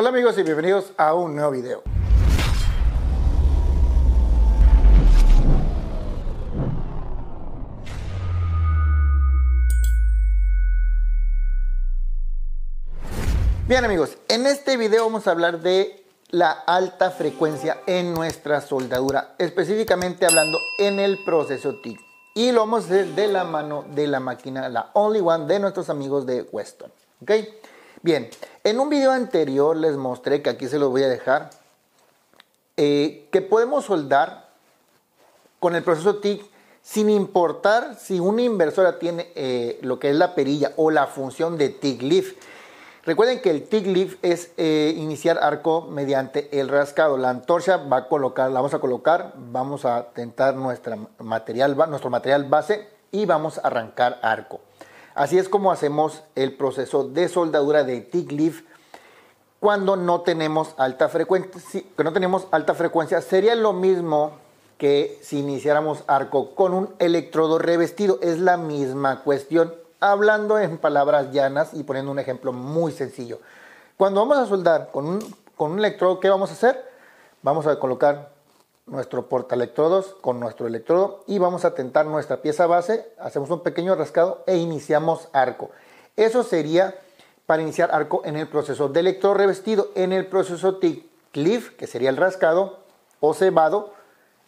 Hola amigos y bienvenidos a un nuevo video. Bien amigos, en este video vamos a hablar de la alta frecuencia en nuestra soldadura, específicamente hablando en el proceso TIG. Y lo vamos a hacer de la mano de la máquina, la Only One de nuestros amigos de Weston. ¿Ok? Bien, en un video anterior les mostré, que aquí se los voy a dejar, que podemos soldar con el proceso TIG sin importar si una inversora tiene lo que es la perilla o la función de TIG LIFT. Recuerden que el TIG LIFT es iniciar arco mediante el rascado. La antorcha va a colocar, la vamos a colocar, vamos a tentar nuestro material base y vamos a arrancar arco. Así es como hacemos el proceso de soldadura de TIG LIFT cuando no tenemos alta frecuencia. Sería lo mismo que si iniciáramos arco con un electrodo revestido. Es la misma cuestión. Hablando en palabras llanas y poniendo un ejemplo muy sencillo. Cuando vamos a soldar con un electrodo, ¿qué vamos a hacer? Vamos a colocar nuestro portaelectrodos con nuestro electrodo y vamos a tentar nuestra pieza base, hacemos un pequeño rascado e iniciamos arco. Eso sería para iniciar arco en el proceso de electrodo revestido. En el proceso TIG LIFT, que sería el rascado o cebado,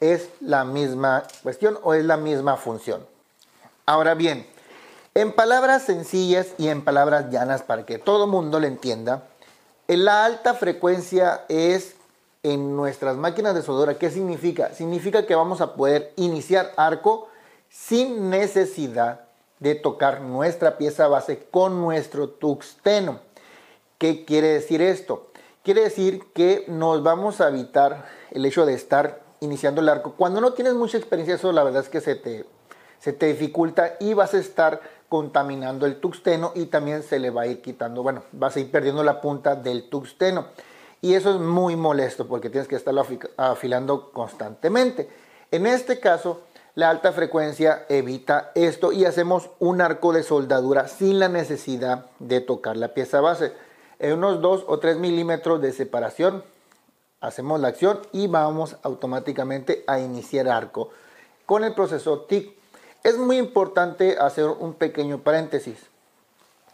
es la misma cuestión o es la misma función. Ahora bien, en palabras sencillas y en palabras llanas para que todo mundo le entienda, la alta frecuencia es en nuestras máquinas de soldadura. ¿Qué significa? Significa que vamos a poder iniciar arco sin necesidad de tocar nuestra pieza base con nuestro tungsteno. ¿Qué quiere decir esto? Quiere decir que nos vamos a evitar el hecho de estar iniciando el arco. Cuando no tienes mucha experiencia, eso la verdad es que se te dificulta y vas a estar contaminando el tungsteno y también se le va a ir quitando, bueno, vas a ir perdiendo la punta del tungsteno y eso es muy molesto porque tienes que estarlo afilando constantemente. En este caso, la alta frecuencia evita esto y hacemos un arco de soldadura sin la necesidad de tocar la pieza base. En unos 2 o 3 milímetros de separación hacemos la acción y vamos automáticamente a iniciar arco con el proceso TIG. Es muy importante hacer un pequeño paréntesis.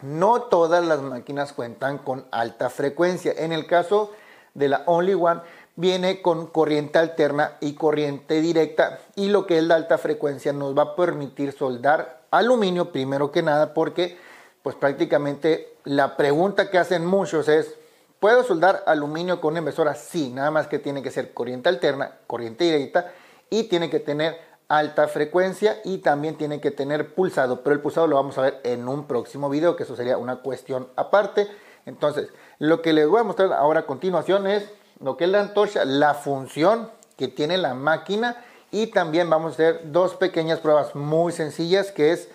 No todas las máquinas cuentan con alta frecuencia. En el caso de la Only One viene con corriente alterna y corriente directa. Y lo que es la alta frecuencia nos va a permitir soldar aluminio primero que nada. Porque pues prácticamente la pregunta que hacen muchos es ¿puedo soldar aluminio con una inversora? Sí, nada más que tiene que ser corriente alterna, corriente directa y tiene que tener alta frecuencia y también tiene que tener pulsado, pero el pulsado lo vamos a ver en un próximo video, que eso sería una cuestión aparte. Entonces, lo que les voy a mostrar ahora a continuación es lo que es la antorcha, la función que tiene la máquina y también vamos a hacer dos pequeñas pruebas muy sencillas, que es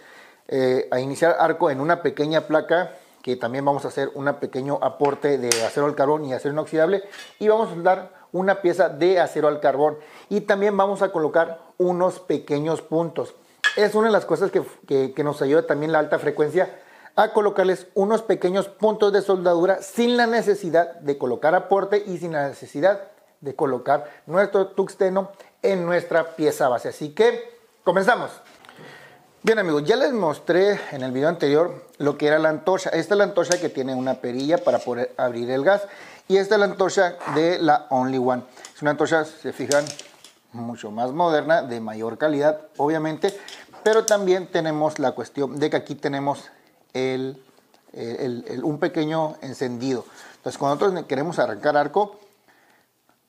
a iniciar arco en una pequeña placa, que también vamos a hacer un pequeño aporte de acero al carbón y acero inoxidable, y vamos a soldar una pieza de acero al carbón y también vamos a colocar unos pequeños puntos. Es una de las cosas que nos ayuda también la alta frecuencia, a colocarles unos pequeños puntos de soldadura sin la necesidad de colocar aporte y sin la necesidad de colocar nuestro tungsteno en nuestra pieza base. Así que comenzamos. Bien amigos, ya les mostré en el video anterior lo que era la antorcha. Esta es la antorcha que tiene una perilla para poder abrir el gas. Y esta es la antorcha de la Only One. Es una antorcha, si se fijan, mucho más moderna, de mayor calidad, obviamente. Pero también tenemos la cuestión de que aquí tenemos un pequeño encendido. Entonces, cuando nosotros queremos arrancar arco,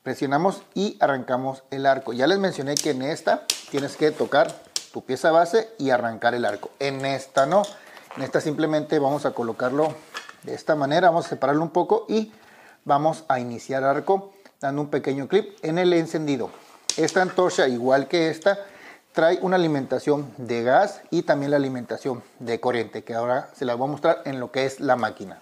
presionamos y arrancamos el arco. Ya les mencioné que en esta tienes que tocar tu pieza base y arrancar el arco. En esta no. En esta simplemente vamos a colocarlo de esta manera. Vamos a separarlo un poco y vamos a iniciar arco dando un pequeño clip en el encendido. Esta antorcha, igual que esta, trae una alimentación de gas y también la alimentación de corriente, que ahora se las voy a mostrar en lo que es la máquina.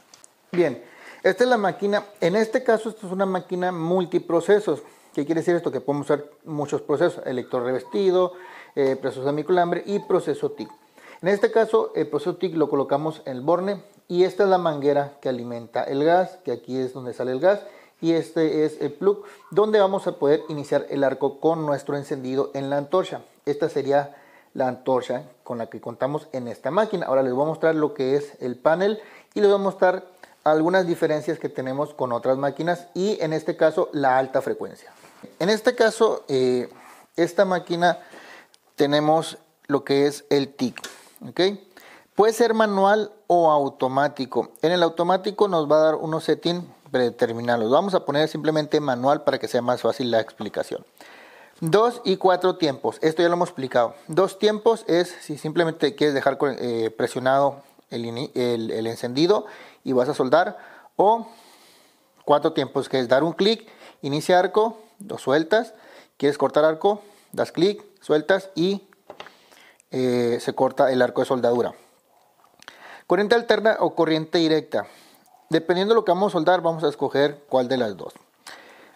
Bien, esta es la máquina. En este caso, esto es una máquina multiprocesos. ¿Qué quiere decir esto? Que podemos usar muchos procesos: electrodo revestido, proceso semiculambre y proceso TIG. En este caso, el proceso TIG lo colocamos en el borne y esta es la manguera que alimenta el gas, que aquí es donde sale el gas, y este es el plug donde vamos a poder iniciar el arco con nuestro encendido en la antorcha. Esta sería la antorcha con la que contamos en esta máquina. Ahora les voy a mostrar lo que es el panel y les voy a mostrar algunas diferencias que tenemos con otras máquinas y en este caso la alta frecuencia. En este caso esta máquina tenemos lo que es el TIG, ¿ok? Puede ser manual o automático. En el automático nos va a dar unos settings predeterminados. Vamos a poner simplemente manual para que sea más fácil la explicación. 2 y 4 tiempos. Esto ya lo hemos explicado. 2 tiempos es si simplemente quieres dejar presionado el encendido y vas a soldar. O 4 tiempos que es dar un clic, inicia arco, lo sueltas. Quieres cortar arco, das clic, sueltas y se corta el arco de soldadura. Corriente alterna o corriente directa. Dependiendo de lo que vamos a soldar, vamos a escoger cuál de las dos.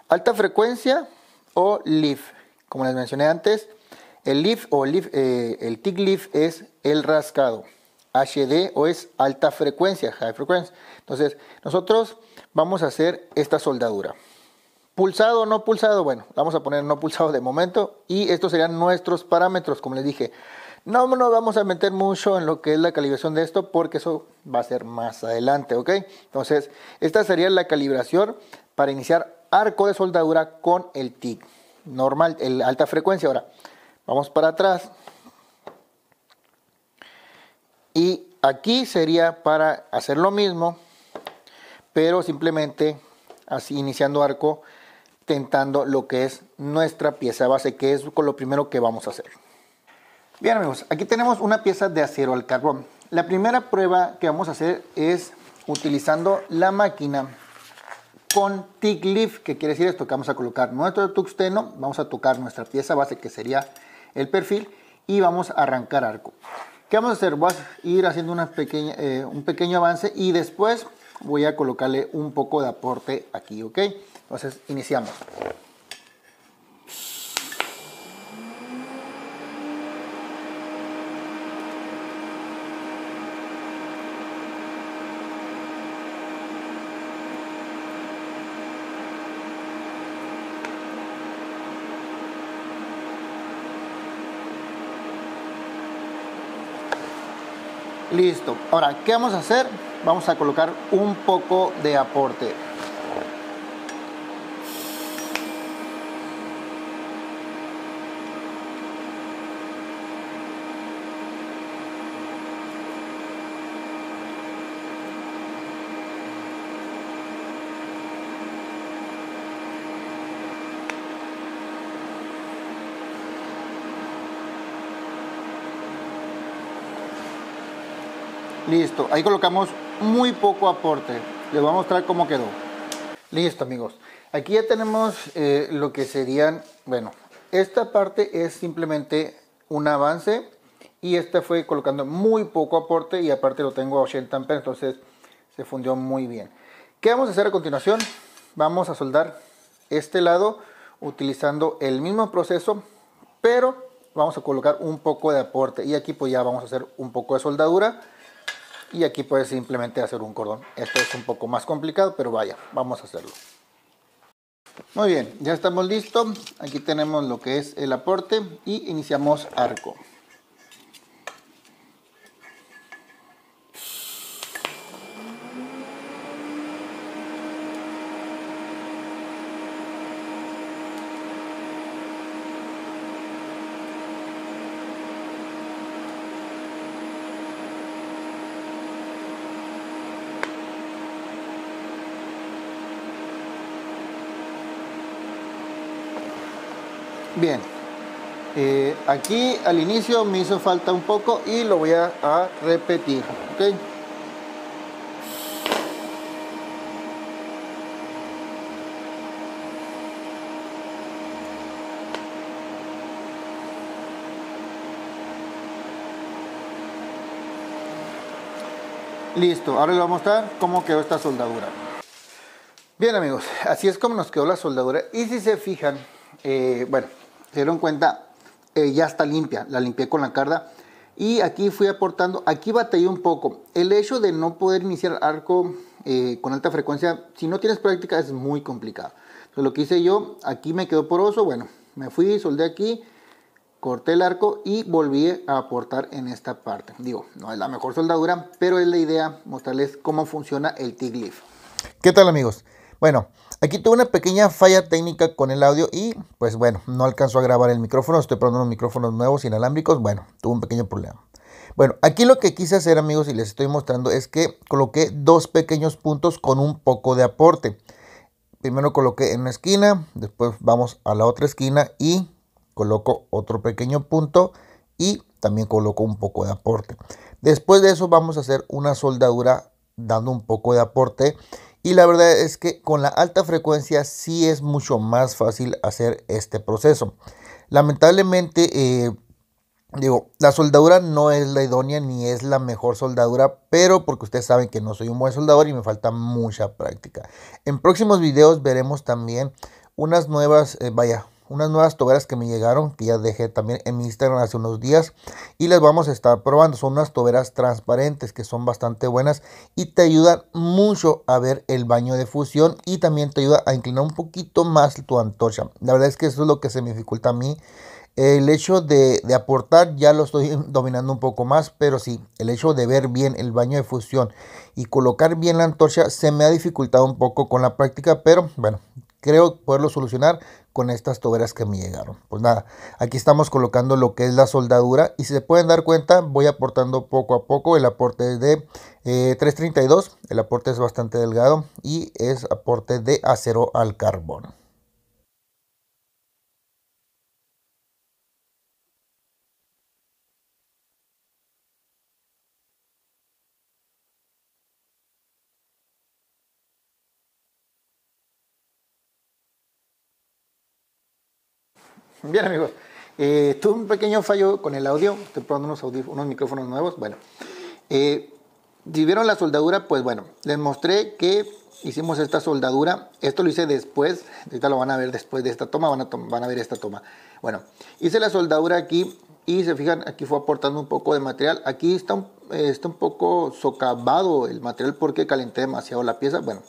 Alta frecuencia o lift. Como les mencioné antes, el lift o el TIG lift es el rascado. HD o es alta frecuencia, high frequency. Entonces, nosotros vamos a hacer esta soldadura. Pulsado o no pulsado, bueno, vamos a poner no pulsado de momento. Y estos serían nuestros parámetros, como les dije. No nos vamos a meter mucho en lo que es la calibración de esto porque eso va a ser más adelante, ¿ok? Entonces, esta sería la calibración para iniciar arco de soldadura con el TIG normal, el alta frecuencia. Ahora, vamos para atrás. Y aquí sería para hacer lo mismo, pero simplemente así iniciando arco, tentando lo que es nuestra pieza base, que es con lo primero que vamos a hacer. Bien amigos, aquí tenemos una pieza de acero al carbón. La primera prueba que vamos a hacer es utilizando la máquina con TIG lift. ¿Qué quiere decir esto? Que vamos a colocar nuestro tungsteno, vamos a tocar nuestra pieza base que sería el perfil y vamos a arrancar arco. ¿Qué vamos a hacer? Voy a ir haciendo un pequeño avance y después voy a colocarle un poco de aporte aquí, ¿ok? Entonces iniciamos. Listo. Ahora, ¿qué vamos a hacer? Vamos a colocar un poco de aporte. Listo, ahí colocamos muy poco aporte. Les voy a mostrar cómo quedó. Listo amigos, aquí ya tenemos lo que serían, bueno, esta parte es simplemente un avance y esta fue colocando muy poco aporte y aparte lo tengo a 80 amperes, entonces se fundió muy bien. ¿Qué vamos a hacer a continuación? Vamos a soldar este lado utilizando el mismo proceso, pero vamos a colocar un poco de aporte y aquí pues ya vamos a hacer un poco de soldadura. Y aquí puedes simplemente hacer un cordón. Esto es un poco más complicado, pero vaya, vamos a hacerlo. Muy bien, ya estamos listos. Aquí tenemos lo que es el aporte y iniciamos arco. Bien, aquí al inicio me hizo falta un poco y lo voy a repetir, ¿ok? Listo, ahora les voy a mostrar cómo quedó esta soldadura. Bien amigos, así es como nos quedó la soldadura y si se fijan, bueno, se dieron cuenta, ya está limpia, la limpié con la carda y aquí fui aportando. Aquí batallé un poco el hecho de no poder iniciar arco con alta frecuencia. Si no tienes práctica es muy complicado. Entonces, lo que hice yo, aquí me quedó poroso, bueno, me fui, soldé aquí, corté el arco y volví a aportar en esta parte. Digo, no es la mejor soldadura, pero es la idea mostrarles cómo funciona el TIG LIFT. ¿Qué tal, amigos? Bueno, aquí tuve una pequeña falla técnica con el audio y pues bueno, no alcanzó a grabar el micrófono. Estoy probando unos micrófonos nuevos inalámbricos. Bueno, tuve un pequeño problema. Bueno, aquí lo que quise hacer, amigos, y les estoy mostrando es que coloqué dos pequeños puntos con un poco de aporte. Primero coloqué en una esquina, después vamos a la otra esquina y coloco otro pequeño punto y también coloco un poco de aporte. Después de eso vamos a hacer una soldadura dando un poco de aporte. Y la verdad es que con la alta frecuencia sí es mucho más fácil hacer este proceso. Lamentablemente, digo, la soldadura no es la idónea ni es la mejor soldadura, pero porque ustedes saben que no soy un buen soldador y me falta mucha práctica. En próximos videos veremos también unas nuevas, unas nuevas toberas que me llegaron, que ya dejé también en mi Instagram hace unos días, y las vamos a estar probando. Son unas toberas transparentes que son bastante buenas y te ayudan mucho a ver el baño de fusión y también te ayuda a inclinar un poquito más tu antorcha. La verdad es que eso es lo que se me dificulta a mí. El hecho de aportar ya lo estoy dominando un poco más, pero sí, el hecho de ver bien el baño de fusión y colocar bien la antorcha se me ha dificultado un poco con la práctica, pero bueno, creo poderlo solucionar con estas toberas que me llegaron. Pues nada, aquí estamos colocando lo que es la soldadura y si se pueden dar cuenta voy aportando poco a poco. El aporte es de 332, el aporte es bastante delgado y es aporte de acero al carbón. Bien, amigos, tuve un pequeño fallo con el audio. Estoy probando unos micrófonos nuevos. Bueno, si vieron la soldadura, pues bueno, les mostré que hicimos esta soldadura. Esto lo hice después, ahorita lo van a ver después de esta toma, van a ver esta toma. Bueno, hice la soldadura aquí y se fijan, aquí fue aportando un poco de material. Aquí está un poco socavado el material porque calenté demasiado la pieza. Bueno,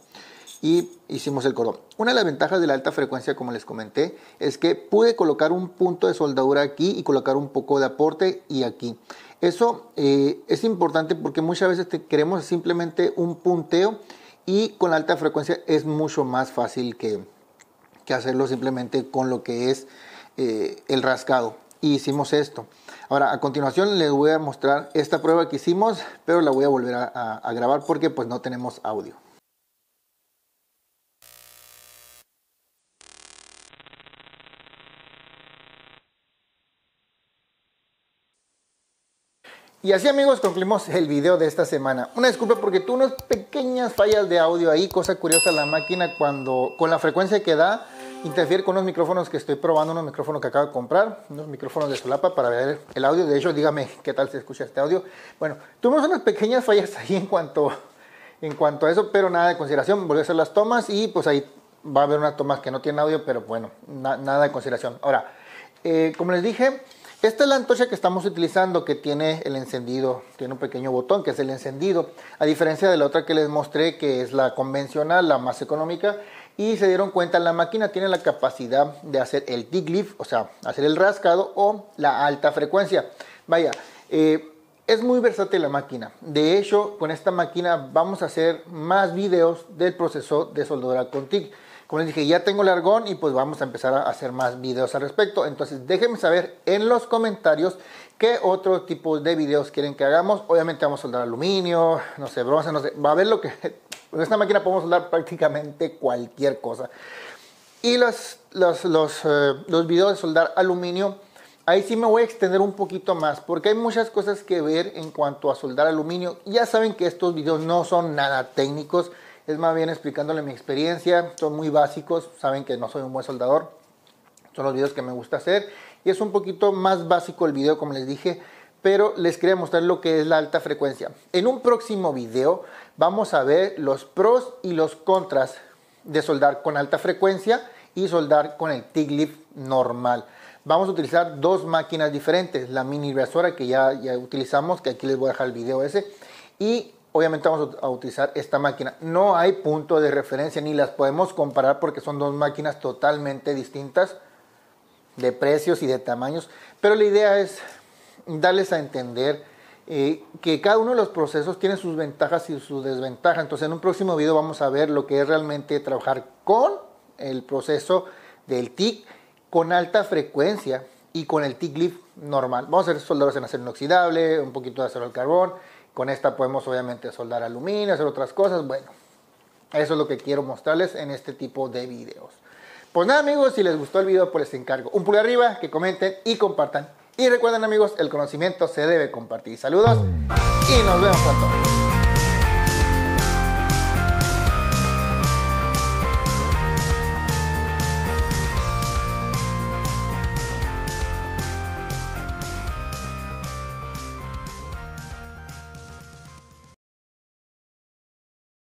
y hicimos el cordón. Una de las ventajas de la alta frecuencia, como les comenté, es que pude colocar un punto de soldadura aquí y colocar un poco de aporte y aquí. Eso es importante porque muchas veces queremos simplemente un punteo y con la alta frecuencia es mucho más fácil que hacerlo simplemente con lo que es el rascado. Y hicimos esto. Ahora, a continuación les voy a mostrar esta prueba que hicimos, pero la voy a volver a grabar porque pues no tenemos audio. Y así, amigos, concluimos el video de esta semana. Una disculpa porque tuve unas pequeñas fallas de audio ahí. Cosa curiosa, la máquina cuando con la frecuencia que da interfiere con unos micrófonos que estoy probando, unos micrófonos que acabo de comprar, unos micrófonos de solapa para ver el audio. De hecho, dígame qué tal se escucha este audio. Bueno, tuvimos unas pequeñas fallas ahí en cuanto a eso, pero nada de consideración. Volví a hacer las tomas y pues ahí va a haber unas tomas que no tienen audio, pero bueno, nada de consideración. Ahora, como les dije, esta es la antorcha que estamos utilizando, que tiene el encendido, tiene un pequeño botón que es el encendido, a diferencia de la otra que les mostré, que es la convencional, la más económica. Y se dieron cuenta, la máquina tiene la capacidad de hacer el TIG LIFT, o sea, hacer el rascado o la alta frecuencia. Vaya, es muy versátil la máquina. De hecho, con esta máquina vamos a hacer más videos del proceso de soldadura con TIG. Como les dije, ya tengo el argón y pues vamos a empezar a hacer más videos al respecto. Entonces déjenme saber en los comentarios qué otro tipo de videos quieren que hagamos. Obviamente vamos a soldar aluminio, no sé, bronce, no sé. Va a ver lo que... Con esta máquina podemos soldar prácticamente cualquier cosa. Y los videos de soldar aluminio, ahí sí me voy a extender un poquito más porque hay muchas cosas que ver en cuanto a soldar aluminio. Ya saben que estos videos no son nada técnicos. Es más bien explicándole mi experiencia, son muy básicos, saben que no soy un buen soldador, son los videos que me gusta hacer y es un poquito más básico el video, como les dije, pero les quería mostrar lo que es la alta frecuencia. En un próximo video vamos a ver los pros y los contras de soldar con alta frecuencia y soldar con el TIG LIFT normal. Vamos a utilizar dos máquinas diferentes, la mini invasora que ya utilizamos, que aquí les voy a dejar el video ese, y obviamente vamos a utilizar esta máquina. No hay punto de referencia ni las podemos comparar porque son dos máquinas totalmente distintas de precios y de tamaños, pero la idea es darles a entender que cada uno de los procesos tiene sus ventajas y sus desventajas. Entonces en un próximo video vamos a ver lo que es realmente trabajar con el proceso del TIG con alta frecuencia y con el TIG lift normal. Vamos a hacer soldados en acero inoxidable, un poquito de acero al carbón. Con esta podemos obviamente soldar aluminio, hacer otras cosas. Bueno, eso es lo que quiero mostrarles en este tipo de videos. Pues nada, amigos, si les gustó el video, pues les encargo un pulgar arriba, que comenten y compartan. Y recuerden, amigos, el conocimiento se debe compartir. Saludos y nos vemos pronto.